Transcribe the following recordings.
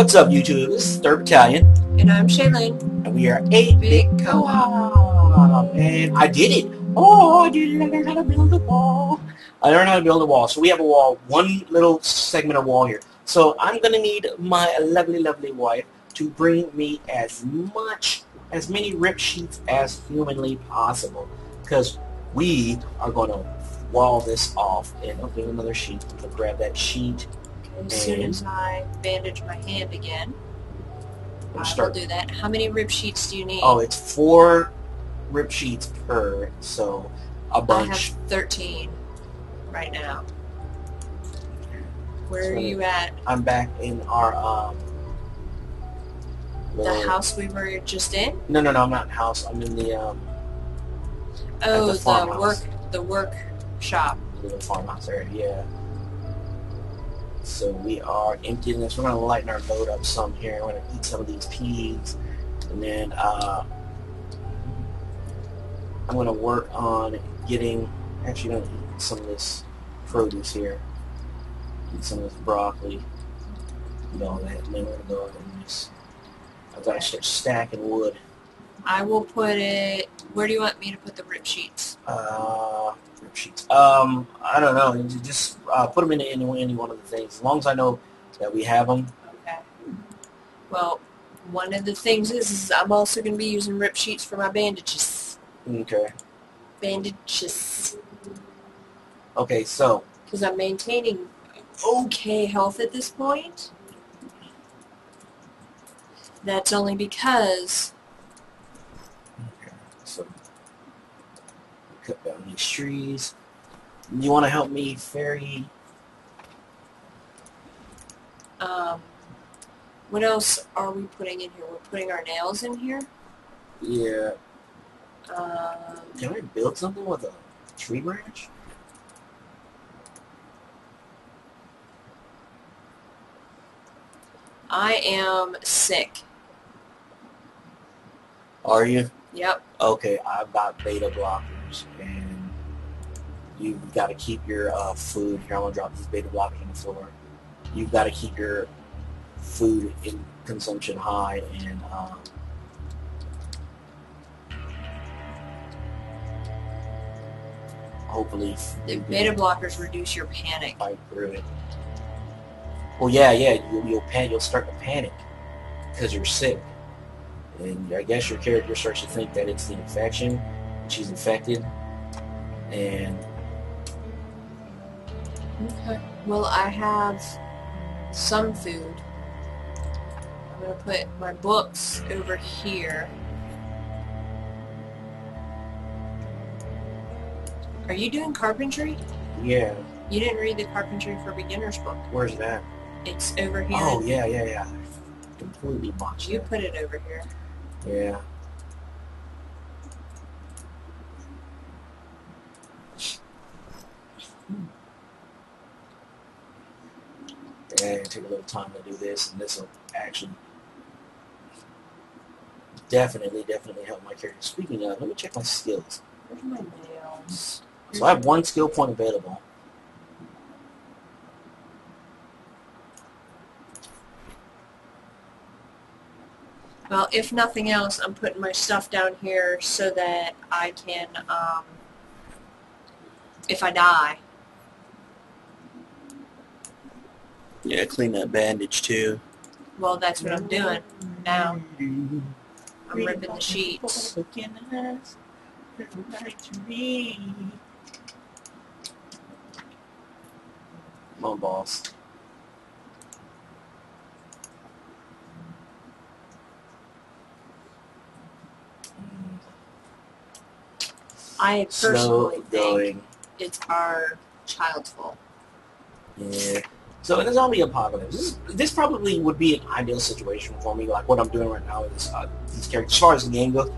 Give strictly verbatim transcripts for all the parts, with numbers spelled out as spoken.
What's up, YouTube? This is Third Battalion. And I'm Shane Lane. And we are eight bit Co-op. And I did it. Oh, I did it. I learned how to build a wall. I learned how to build a wall. So we have a wall, one little segment of wall here. So I'm going to need my lovely, lovely wife to bring me as much, as many rip sheets as humanly possible. Because we are going to wall this off. And open another sheet. I'm going to grab that sheet. As soon as I bandage my hand again, I will do that. How many rib sheets do you need? Oh, it's four rib sheets per, so a bunch. I have thirteen right now. Where so are you at? I'm back in our, um... the little... house we were just in? No, no, no, I'm not in the house. I'm in the, um... Oh, the, the work, the workshop. The farmhouse area, yeah. So we are emptying this. We're going to lighten our load up some here. We're going to eat some of these peas. And then uh, I'm going to work on getting... Actually, I'm going to eat some of this produce here. Eat some of this broccoli. And all that. And then we're going to go over this. I've got to start stacking wood. I will put it... Where do you want me to put the rip sheets? Uh... sheets. Um, I don't know. You just uh, put them in any, any one of the things, as long as I know that we have them. Okay. Well, one of the things is, is I'm also going to be using rip sheets for my bandages. Okay. Bandages. Okay, so. Because I'm maintaining okay health at this point. That's only because. Okay, so. Cut down these trees. You want to help me ferry? Um, what else are we putting in here? We're putting our nails in here? Yeah. Um, Can we build something with a tree branch? I am sick. Are you? Yep. Okay, I've got beta block. And you've got to keep your uh, food. Here, I'm going to drop these beta blockers on the floor. You've got to keep your food in consumption high. And um, hopefully... The beta blockers reduce your panic. Fight through it. Well, yeah, yeah. You'll, you'll, pan you'll start to panic because you're sick. And I guess your character starts to think that it's the infection. She's infected, and okay. Well, I have some food. I'm gonna put my books over here. Are you doing carpentry? Yeah. You didn't read the Carpentry for Beginners book. Where's that? It's over here. Oh yeah, yeah, yeah. I completely botched it. You put it over here. Yeah. And take a little time to do this, and this will actually definitely, definitely help my character. Speaking of, let me check my skills. Where's my nails? So I have one skill point available. Well, if nothing else, I'm putting my stuff down here so that I can, um, if I die. Yeah, clean that bandage too. Well, that's what I'm doing now. I'm ripping the sheets. Come on, boss. I personally think it's our child's fault. Yeah. So in a zombie apocalypse, this, this probably would be an ideal situation for me, like what I'm doing right now with this, uh, these characters. As far as the game goes,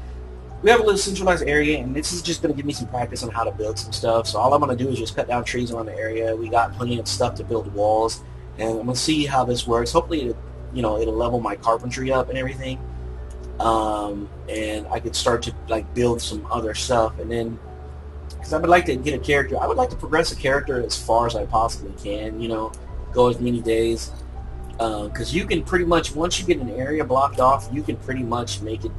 we have a little centralized area, and this is just going to give me some practice on how to build some stuff. So all I'm going to do is just cut down trees around the area. We got plenty of stuff to build walls, and I'm going to see how this works. Hopefully, it, you know, it'll level my carpentry up and everything, um, and I could start to like build some other stuff, and then. Because I would like to get a character, I would like to progress a character as far as I possibly can, you know. Go as many days Because uh, you can pretty much, once you get an area blocked off, you can pretty much make it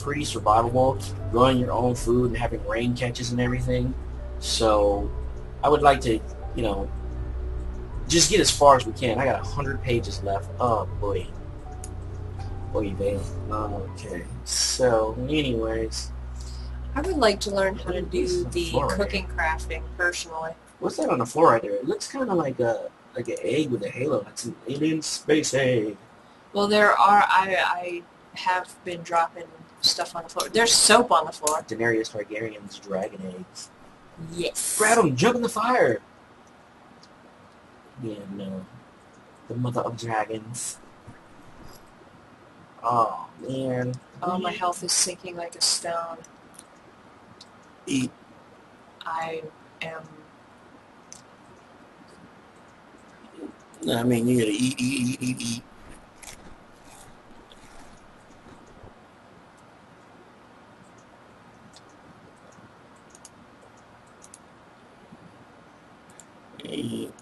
pretty survivable, growing your own food and having rain catches and everything. So I would like to, you know, just get as far as we can. I got one hundred pages left. Oh, boy. Boy, man. Okay. So, anyways. I would like to learn how to do the cooking crafting personally. What's that on the floor right there? It looks kind of like a like an egg with a halo. It's an alien space egg. Well, there are. I I have been dropping stuff on the floor. There's soap on the floor. Daenerys Targaryen's dragon eggs. Yes. Grab them! Jump in the fire. Yeah, no. The mother of dragons. Oh, man. Oh, my health is sinking like a stone. Eat. I am... I mean, you gotta eat, eat, eat, eat, eat. Eat.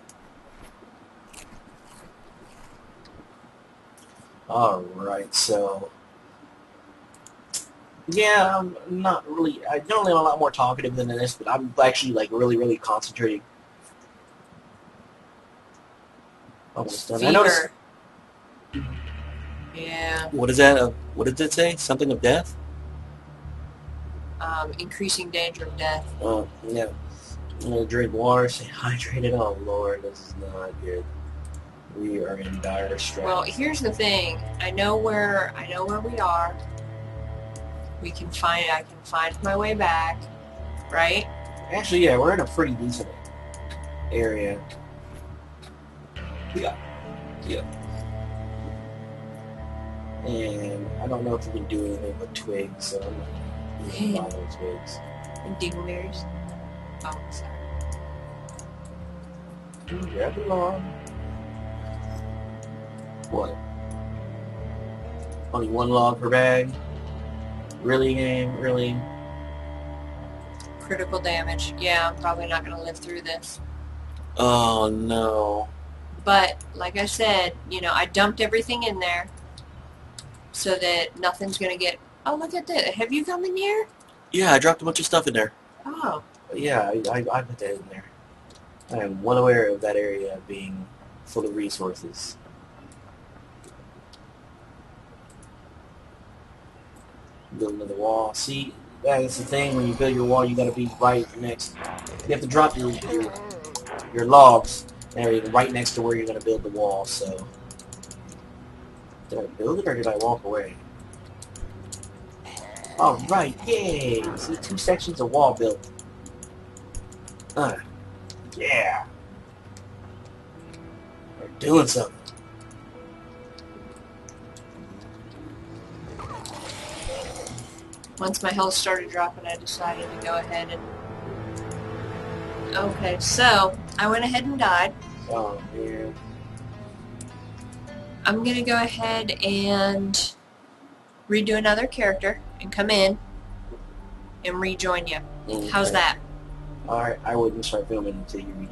Alright, so, yeah, I'm not really, I normally am a lot more talkative than this, but I'm actually, like, really, really concentrating. Almost done. Fever. I noticed. Yeah. What is that, uh, what did that say? Something of death? Um, increasing danger of death. Oh, yeah. I'm gonna drink water, stay hydrated. Oh, Lord, this is not good. We are in dire straits. Well, here's the thing. I know where I know where we are. We can find. I can find my way back, right? Actually, yeah, we're in a pretty decent area. Yeah, yeah. And I don't know if we can do anything with twigs, so I'm not gonna buy those twigs. And dingleberries. Oh, sorry. Grab it along. What? Only one log per bag? Really, game? Really? Critical damage. Yeah, I'm probably not going to live through this. Oh, no. But, like I said, you know, I dumped everything in there so that nothing's going to get... Oh, look at this. Have you come in here? Yeah, I dropped a bunch of stuff in there. Oh. Yeah, I, I, I put that in there. I am well aware of that area being full of resources. Build another wall. See, that's the thing. When you build your wall, you gotta be right next. You have to drop your your, your logs and right next to where you're gonna build the wall. So, did I build it or did I walk away? All right, yay! See, two sections of wall built. Uh, yeah, we're doing something. Once my health started dropping, I decided to go ahead and... Okay, so, I went ahead and died. Oh, man. I'm going to go ahead and redo another character and come in and rejoin you. Okay. How's that? Alright, I wouldn't start filming until you rejoin.